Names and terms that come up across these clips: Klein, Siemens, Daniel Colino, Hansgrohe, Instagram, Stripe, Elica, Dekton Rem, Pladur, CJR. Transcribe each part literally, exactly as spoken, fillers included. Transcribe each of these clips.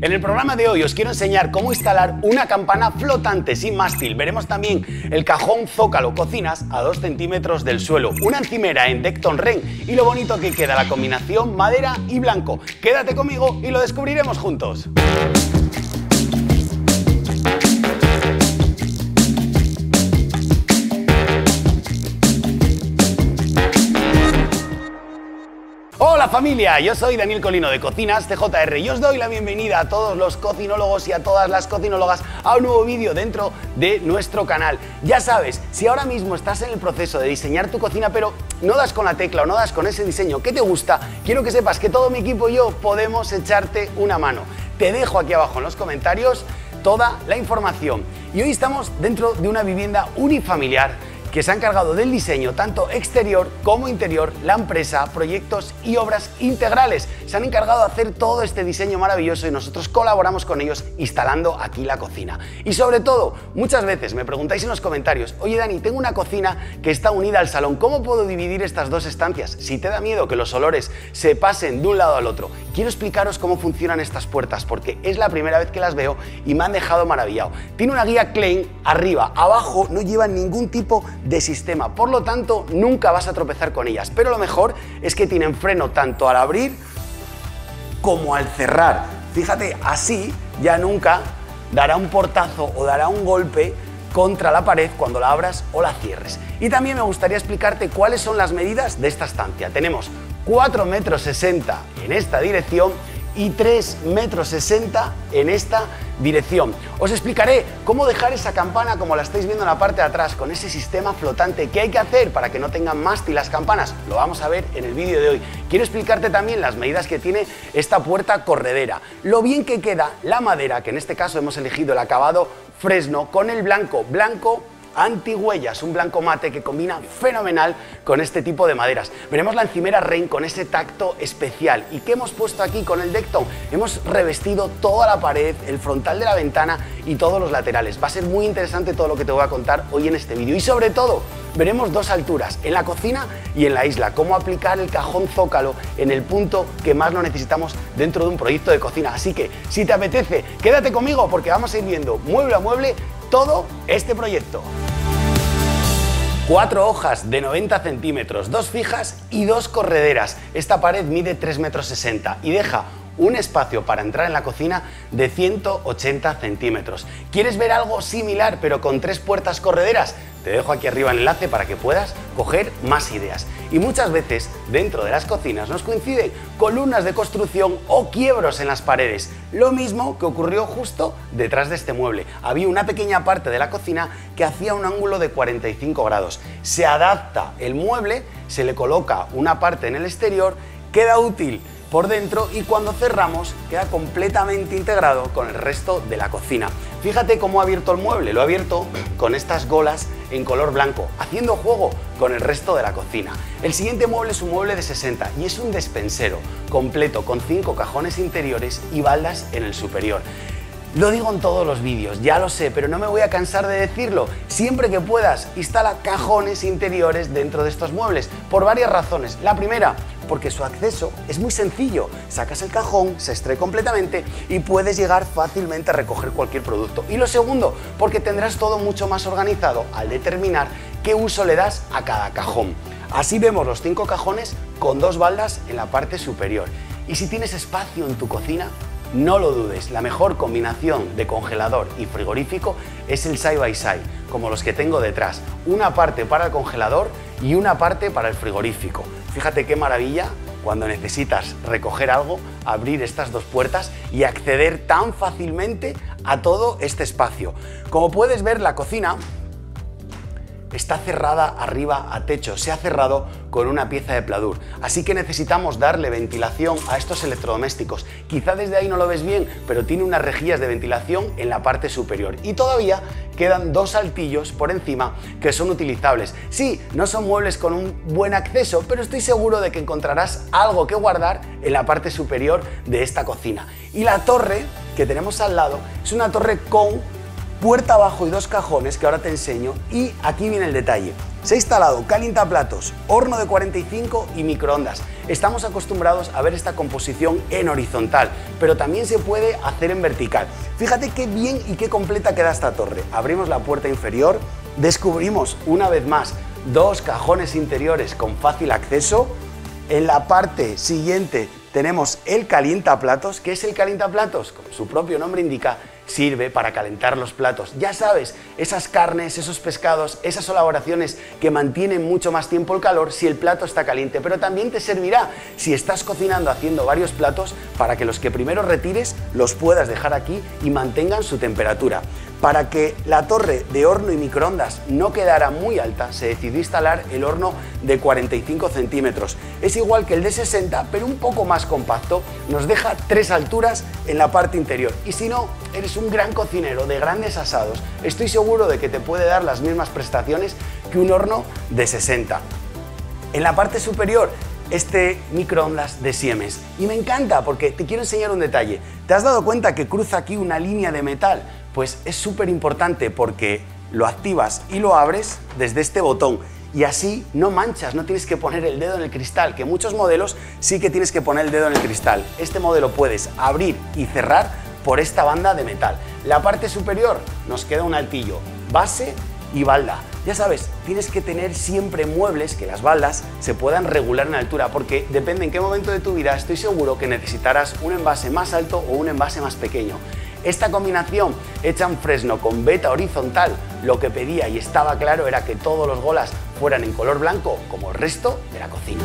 En el programa de hoy os quiero enseñar cómo instalar una campana flotante sin mástil. Veremos también el cajón zócalo cocinas a dos centímetros del suelo, una encimera en Dekton Rem y lo bonito que queda la combinación madera y blanco. Quédate conmigo y lo descubriremos juntos. Hola familia, yo soy Daniel Colino de Cocinas C J R y os doy la bienvenida a todos los cocinólogos y a todas las cocinólogas a un nuevo vídeo dentro de nuestro canal. Ya sabes, si ahora mismo estás en el proceso de diseñar tu cocina pero no das con la tecla o no das con ese diseño que te gusta, quiero que sepas que todo mi equipo y yo podemos echarte una mano. Te dejo aquí abajo en los comentarios toda la información. Y hoy estamos dentro de una vivienda unifamiliar que se ha encargado del diseño tanto exterior como interior la empresa Proyectos y Obras Integrales. Se han encargado de hacer todo este diseño maravilloso y nosotros colaboramos con ellos instalando aquí la cocina. Y sobre todo, muchas veces me preguntáis en los comentarios: oye Dani, tengo una cocina que está unida al salón, ¿cómo puedo dividir estas dos estancias? Si te da miedo que los olores se pasen de un lado al otro, quiero explicaros cómo funcionan estas puertas porque es la primera vez que las veo y me han dejado maravillado. Tiene una guía Klein arriba, abajo no lleva ningún tipo de de sistema, por lo tanto nunca vas a tropezar con ellas, pero lo mejor es que tienen freno tanto al abrir como al cerrar. Fíjate, así ya nunca dará un portazo o dará un golpe contra la pared cuando la abras o la cierres. Y también me gustaría explicarte cuáles son las medidas de esta estancia. Tenemos cuatro metros sesenta en esta dirección y tres metros sesenta en esta dirección. Os explicaré cómo dejar esa campana como la estáis viendo en la parte de atrás con ese sistema flotante, qué hay que hacer para que no tengan mástil las campanas. Lo vamos a ver en el vídeo de hoy. Quiero explicarte también las medidas que tiene esta puerta corredera, lo bien que queda la madera, que en este caso hemos elegido el acabado fresno con el blanco, blanco antihuellas, un blanco mate que combina fenomenal con este tipo de maderas. Veremos la encimera Rem con ese tacto especial. ¿Y qué hemos puesto aquí con el Dekton? Hemos revestido toda la pared, el frontal de la ventana y todos los laterales. Va a ser muy interesante todo lo que te voy a contar hoy en este vídeo. Y sobre todo, veremos dos alturas, en la cocina y en la isla, cómo aplicar el cajón zócalo en el punto que más lo necesitamos dentro de un proyecto de cocina. Así que, si te apetece, quédate conmigo porque vamos a ir viendo mueble a mueble todo este proyecto. Cuatro hojas de noventa centímetros, dos fijas y dos correderas. Esta pared mide tres metros sesenta y deja un espacio para entrar en la cocina de ciento ochenta centímetros. ¿Quieres ver algo similar pero con tres puertas correderas? Te dejo aquí arriba el enlace para que puedas coger más ideas. Y muchas veces dentro de las cocinas nos coinciden columnas de construcción o quiebros en las paredes. Lo mismo que ocurrió justo detrás de este mueble. Había una pequeña parte de la cocina que hacía un ángulo de cuarenta y cinco grados. Se adapta el mueble, se le coloca una parte en el exterior, queda útil por dentro y cuando cerramos queda completamente integrado con el resto de la cocina. Fíjate cómo ha abierto el mueble, lo ha abierto con estas golas en color blanco, haciendo juego con el resto de la cocina. El siguiente mueble es un mueble de sesenta y es un despensero completo con cinco cajones interiores y baldas en el superior. Lo digo en todos los vídeos, ya lo sé, pero no me voy a cansar de decirlo. Siempre que puedas, instala cajones interiores dentro de estos muebles, por varias razones. La primera, porque su acceso es muy sencillo. Sacas el cajón, se extrae completamente y puedes llegar fácilmente a recoger cualquier producto. Y lo segundo, porque tendrás todo mucho más organizado al determinar qué uso le das a cada cajón. Así vemos los cinco cajones con dos baldas en la parte superior. Y si tienes espacio en tu cocina, no lo dudes, la mejor combinación de congelador y frigorífico es el side by side, como los que tengo detrás. Una parte para el congelador y una parte para el frigorífico. Fíjate qué maravilla cuando necesitas recoger algo, abrir estas dos puertas y acceder tan fácilmente a todo este espacio. Como puedes ver, la cocina está cerrada arriba a techo, se ha cerrado con una pieza de pladur, así que necesitamos darle ventilación a estos electrodomésticos. Quizá desde ahí no lo ves bien, pero tiene unas rejillas de ventilación en la parte superior y todavía quedan dos altillos por encima que son utilizables. Sí, no son muebles con un buen acceso, pero estoy seguro de que encontrarás algo que guardar en la parte superior de esta cocina. Y la torre que tenemos al lado es una torre con puerta abajo y dos cajones que ahora te enseño, y aquí viene el detalle. Se ha instalado calientaplatos, horno de cuarenta y cinco y microondas. Estamos acostumbrados a ver esta composición en horizontal, pero también se puede hacer en vertical. Fíjate qué bien y qué completa queda esta torre. Abrimos la puerta inferior, descubrimos una vez más dos cajones interiores con fácil acceso. En la parte siguiente tenemos el calientaplatos. ¿Qué es el calientaplatos? Como su propio nombre indica, sirve para calentar los platos. Ya sabes, esas carnes, esos pescados, esas elaboraciones que mantienen mucho más tiempo el calor si el plato está caliente, pero también te servirá si estás cocinando haciendo varios platos para que los que primero retires los puedas dejar aquí y mantengan su temperatura. Para que la torre de horno y microondas no quedara muy alta, se decidió instalar el horno de cuarenta y cinco centímetros. Es igual que el de sesenta, pero un poco más compacto. Nos deja tres alturas en la parte interior. Y si no, eres un gran cocinero de grandes asados, estoy seguro de que te puede dar las mismas prestaciones que un horno de sesenta. En la parte superior, este microondas de Siemens. Y me encanta porque te quiero enseñar un detalle. ¿Te has dado cuenta que cruza aquí una línea de metal? Pues es súper importante porque lo activas y lo abres desde este botón y así no manchas, no tienes que poner el dedo en el cristal, que en muchos modelos sí que tienes que poner el dedo en el cristal. Este modelo puedes abrir y cerrar por esta banda de metal. La parte superior nos queda un altillo, base y balda. Ya sabes, tienes que tener siempre muebles que las baldas se puedan regular en altura porque depende en qué momento de tu vida, estoy seguro que necesitarás un envase más alto o un envase más pequeño. Esta combinación hecha en fresno con veta horizontal, lo que pedía y estaba claro era que todos los golas fueran en color blanco, como el resto de la cocina.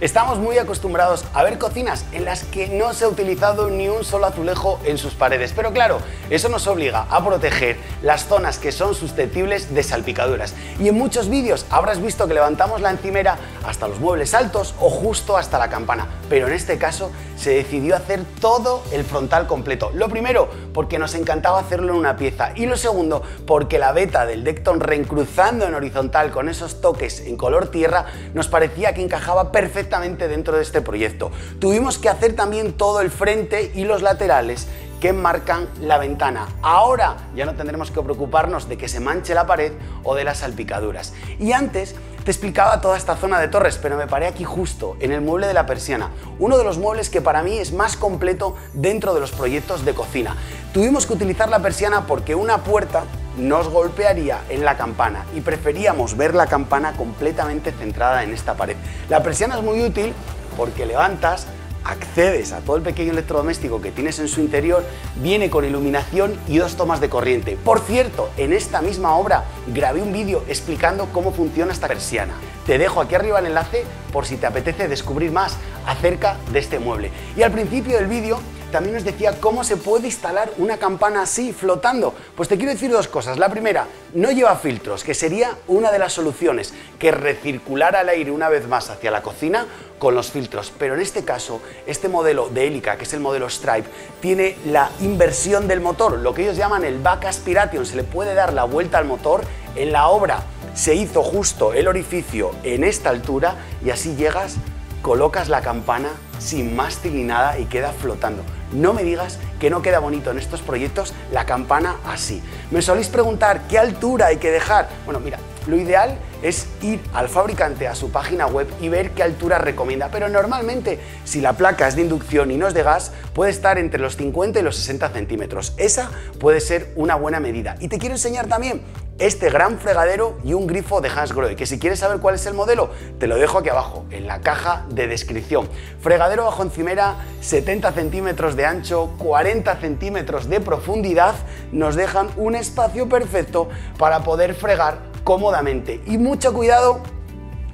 Estamos muy acostumbrados a ver cocinas en las que no se ha utilizado ni un solo azulejo en sus paredes, pero claro, eso nos obliga a proteger las zonas que son susceptibles de salpicaduras. Y en muchos vídeos habrás visto que levantamos la encimera hasta los muebles altos o justo hasta la campana, pero en este caso se decidió hacer todo el frontal completo. Lo primero, porque nos encantaba hacerlo en una pieza, y lo segundo, porque la veta del Dekton Rem cruzando en horizontal con esos toques en color tierra nos parecía que encajaba perfectamente dentro de este proyecto. Tuvimos que hacer también todo el frente y los laterales que enmarcan la ventana. Ahora ya no tendremos que preocuparnos de que se manche la pared o de las salpicaduras. Y antes te explicaba toda esta zona de torres, pero me paré aquí justo en el mueble de la persiana, uno de los muebles que para mí es más completo dentro de los proyectos de cocina. Tuvimos que utilizar la persiana porque una puerta nos golpearía en la campana y preferíamos ver la campana completamente centrada en esta pared. La persiana es muy útil porque levantas, accedes a todo el pequeño electrodoméstico que tienes en su interior, viene con iluminación y dos tomas de corriente. Por cierto, en esta misma obra grabé un vídeo explicando cómo funciona esta persiana. Te dejo aquí arriba el enlace por si te apetece descubrir más acerca de este mueble. Y al principio del vídeo también nos decía cómo se puede instalar una campana así, flotando. Pues te quiero decir dos cosas. La primera, no lleva filtros, que sería una de las soluciones, que recirculara el aire una vez más hacia la cocina con los filtros. Pero en este caso, este modelo de Elica, que es el modelo Stripe, tiene la inversión del motor, lo que ellos llaman el back aspiration. Se le puede dar la vuelta al motor. En la obra se hizo justo el orificio en esta altura y así llegas, colocas la campana sin mástil ni nada y queda flotando. No me digas que no queda bonito en estos proyectos la campana así. Me soléis preguntar qué altura hay que dejar. Bueno, mira, lo ideal es ir al fabricante a su página web y ver qué altura recomienda, pero normalmente si la placa es de inducción y no es de gas puede estar entre los cincuenta y los sesenta centímetros. Esa puede ser una buena medida. Y te quiero enseñar también este gran fregadero y un grifo de Hansgrohe, que si quieres saber cuál es el modelo te lo dejo aquí abajo en la caja de descripción. Fregadero bajo encimera, setenta centímetros de ancho, cuarenta centímetros de profundidad, nos dejan un espacio perfecto para poder fregar cómodamente. Y mucho cuidado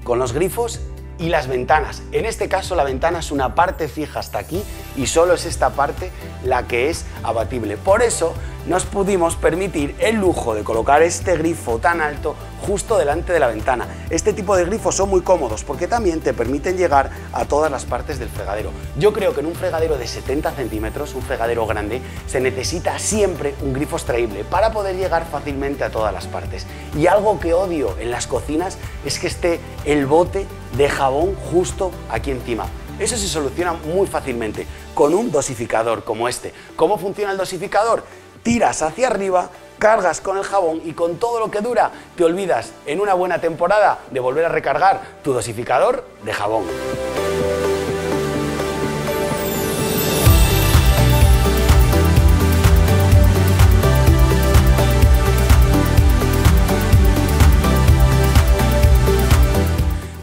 con los grifos y las ventanas. En este caso la ventana es una parte fija hasta aquí y solo es esta parte la que es abatible. Por eso nos pudimos permitir el lujo de colocar este grifo tan alto justo delante de la ventana. Este tipo de grifos son muy cómodos porque también te permiten llegar a todas las partes del fregadero. Yo creo que en un fregadero de setenta centímetros, un fregadero grande, se necesita siempre un grifo extraíble para poder llegar fácilmente a todas las partes. Y algo que odio en las cocinas es que esté el bote de jabón justo aquí encima. Eso se soluciona muy fácilmente con un dosificador como este. ¿Cómo funciona el dosificador? tiras hacia arriba, cargas con el jabón y con todo lo que dura te olvidas en una buena temporada de volver a recargar tu dosificador de jabón.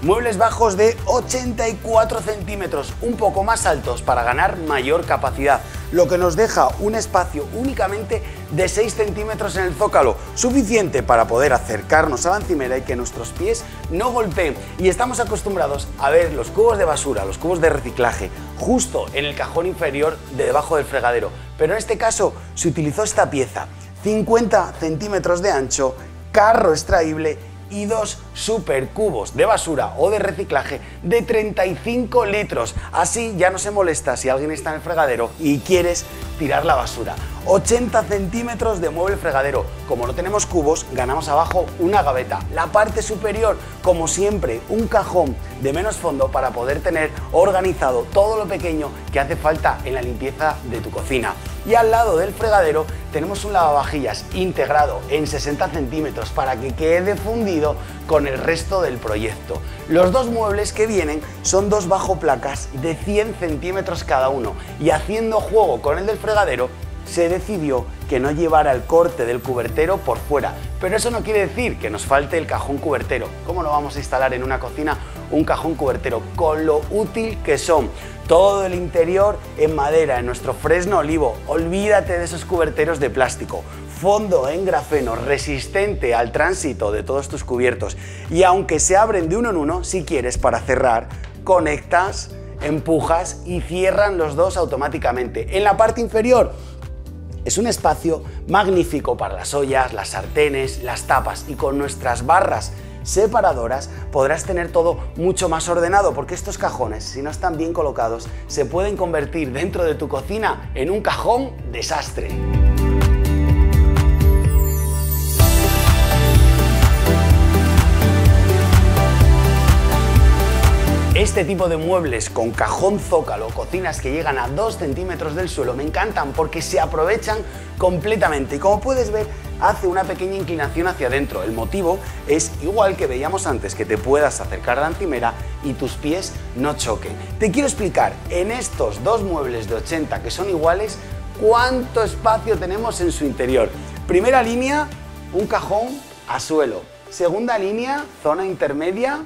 Muebles bajos de ochenta y cuatro centímetros, un poco más altos para ganar mayor capacidad, lo que nos deja un espacio únicamente de seis centímetros en el zócalo, suficiente para poder acercarnos a la encimera y que nuestros pies no golpeen. Y estamos acostumbrados a ver los cubos de basura, los cubos de reciclaje, justo en el cajón inferior de debajo del fregadero, pero en este caso se utilizó esta pieza, cincuenta centímetros de ancho, carro extraíble y dos supercubos de basura o de reciclaje de treinta y cinco litros. Así ya no se molesta si alguien está en el fregadero y quieres tirar la basura. ochenta centímetros de mueble fregadero. Como no tenemos cubos, ganamos abajo una gaveta. La parte superior, como siempre, un cajón de menos fondo para poder tener organizado todo lo pequeño que hace falta en la limpieza de tu cocina. Y al lado del fregadero tenemos un lavavajillas integrado en sesenta centímetros para que quede fundido con el resto del proyecto. Los dos muebles que vienen son dos bajo placas de cien centímetros cada uno y haciendo juego con el del fregadero se decidió que no llevara el corte del cubertero por fuera, pero eso no quiere decir que nos falte el cajón cubertero. ¿Cómo no vamos a instalar en una cocina un cajón cubertero con lo útil que son? Todo el interior en madera, en nuestro fresno olivo. Olvídate de esos cuberteros de plástico. Fondo en grafeno, resistente al tránsito de todos tus cubiertos. Y aunque se abren de uno en uno, si quieres para cerrar, conectas, empujas y cierran los dos automáticamente. En la parte inferior es un espacio magnífico para las ollas, las sartenes, las tapas y con nuestras barras separadoras podrás tener todo mucho más ordenado porque estos cajones, si no están bien colocados, se pueden convertir dentro de tu cocina en un cajón desastre. Este tipo de muebles con cajón zócalo, cocinas que llegan a dos centímetros del suelo, me encantan porque se aprovechan completamente y como puedes ver hace una pequeña inclinación hacia adentro. El motivo es igual que veíamos antes, que te puedas acercar a la encimera y tus pies no choquen. Te quiero explicar en estos dos muebles de ochenta que son iguales cuánto espacio tenemos en su interior. Primera línea, un cajón a suelo. Segunda línea, zona intermedia.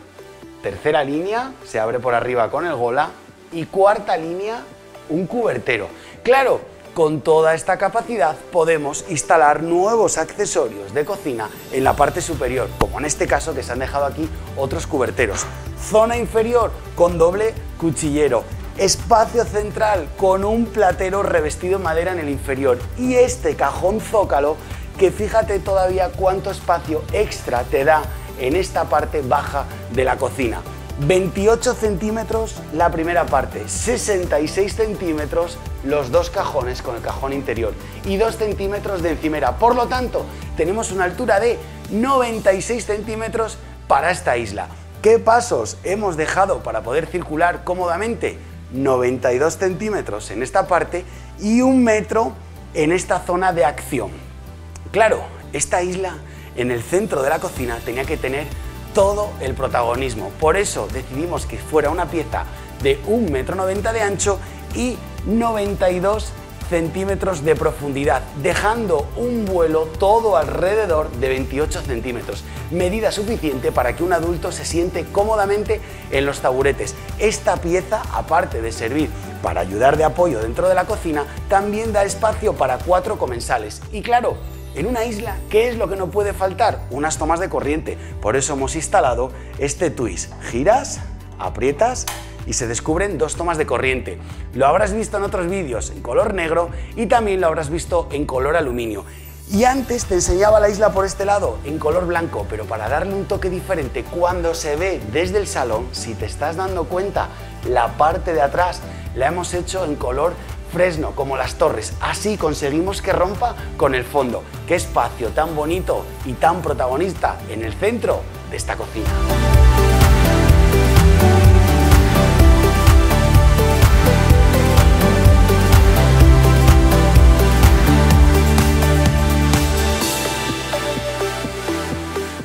Tercera línea, se abre por arriba con el gola. Y cuarta línea, un cubertero. Claro, con toda esta capacidad podemos instalar nuevos accesorios de cocina en la parte superior, como en este caso que se han dejado aquí otros cuberteros. Zona inferior con doble cuchillero. Espacio central con un platero revestido en madera en el inferior. Y este cajón zócalo, que fíjate todavía cuánto espacio extra te da en esta parte baja de la cocina. veintiocho centímetros la primera parte, sesenta y seis centímetros los dos cajones con el cajón interior y dos centímetros de encimera. Por lo tanto, tenemos una altura de noventa y seis centímetros para esta isla. ¿Qué pasos hemos dejado para poder circular cómodamente? noventa y dos centímetros en esta parte y un metro en esta zona de acción. Claro, esta isla en el centro de la cocina tenía que tener todo el protagonismo. Por eso decidimos que fuera una pieza de un metro noventa de ancho y noventa y dos centímetros de profundidad, dejando un vuelo todo alrededor de veintiocho centímetros. Medida suficiente para que un adulto se siente cómodamente en los taburetes. Esta pieza, aparte de servir para ayudar de apoyo dentro de la cocina, también da espacio para cuatro comensales. Y claro, en una isla, ¿qué es lo que no puede faltar? Unas tomas de corriente. Por eso hemos instalado este twist. Giras, aprietas y se descubren dos tomas de corriente. Lo habrás visto en otros vídeos en color negro y también lo habrás visto en color aluminio. Y antes te enseñaba la isla por este lado, en color blanco, pero para darle un toque diferente, cuando se ve desde el salón, si te estás dando cuenta, la parte de atrás la hemos hecho en color fresno, como las torres. Así conseguimos que rompa con el fondo. Qué espacio tan bonito y tan protagonista en el centro de esta cocina.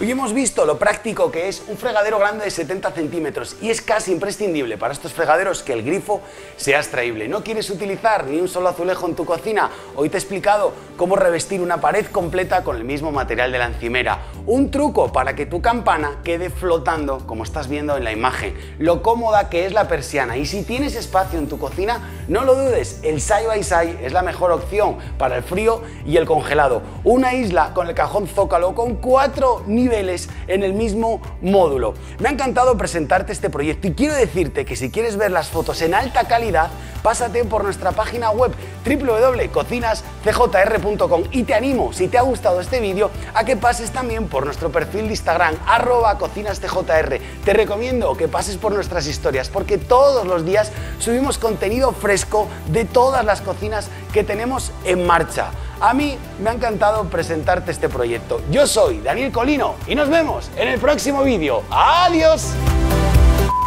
Hoy hemos visto lo práctico que es un fregadero grande de setenta centímetros y es casi imprescindible para estos fregaderos que el grifo sea extraíble. ¿No quieres utilizar ni un solo azulejo en tu cocina? Hoy te he explicado cómo revestir una pared completa con el mismo material de la encimera. Un truco para que tu campana quede flotando, como estás viendo en la imagen. Lo cómoda que es la persiana. Y si tienes espacio en tu cocina, no lo dudes, el side by side es la mejor opción para el frío y el congelado. Una isla con el cajón zócalo con cuatro niveles en el mismo módulo. Me ha encantado presentarte este proyecto y quiero decirte que si quieres ver las fotos en alta calidad, pásate por nuestra página web doble u doble u doble u punto cocinas c j r punto com y te animo, si te ha gustado este vídeo, a que pases también por nuestro perfil de Instagram arroba cocinas c j r. Te recomiendo que pases por nuestras historias porque todos los días subimos contenido fresco de todas las cocinas que tenemos en marcha. A mí me ha encantado presentarte este proyecto. Yo soy Daniel Colino y nos vemos en el próximo vídeo. ¡Adiós!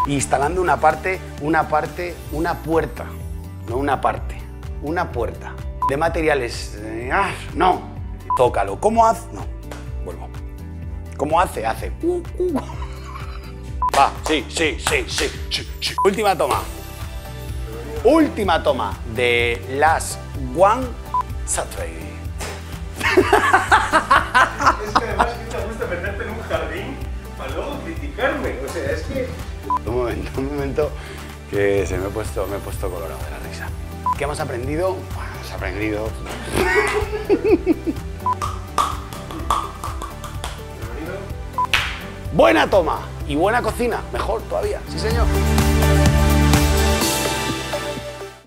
Instalando una parte, una parte, una puerta. No una parte, una puerta. De materiales... Eh, ah, no. Zócalo. ¿Cómo hace? No. Vuelvo. ¿Cómo hace? Hace. Uh, uh. Va, sí, sí, sí, sí, sí, sí. Última toma. Última toma de las One Saturday. Es que además que te gusta meterte en un jardín para luego criticarme, o sea, es que... Un momento, un momento, que se me ha puesto, me he puesto colorado de la risa. ¿Qué hemos aprendido? Bueno, hemos aprendido... Buena toma y buena cocina, mejor todavía, sí señor.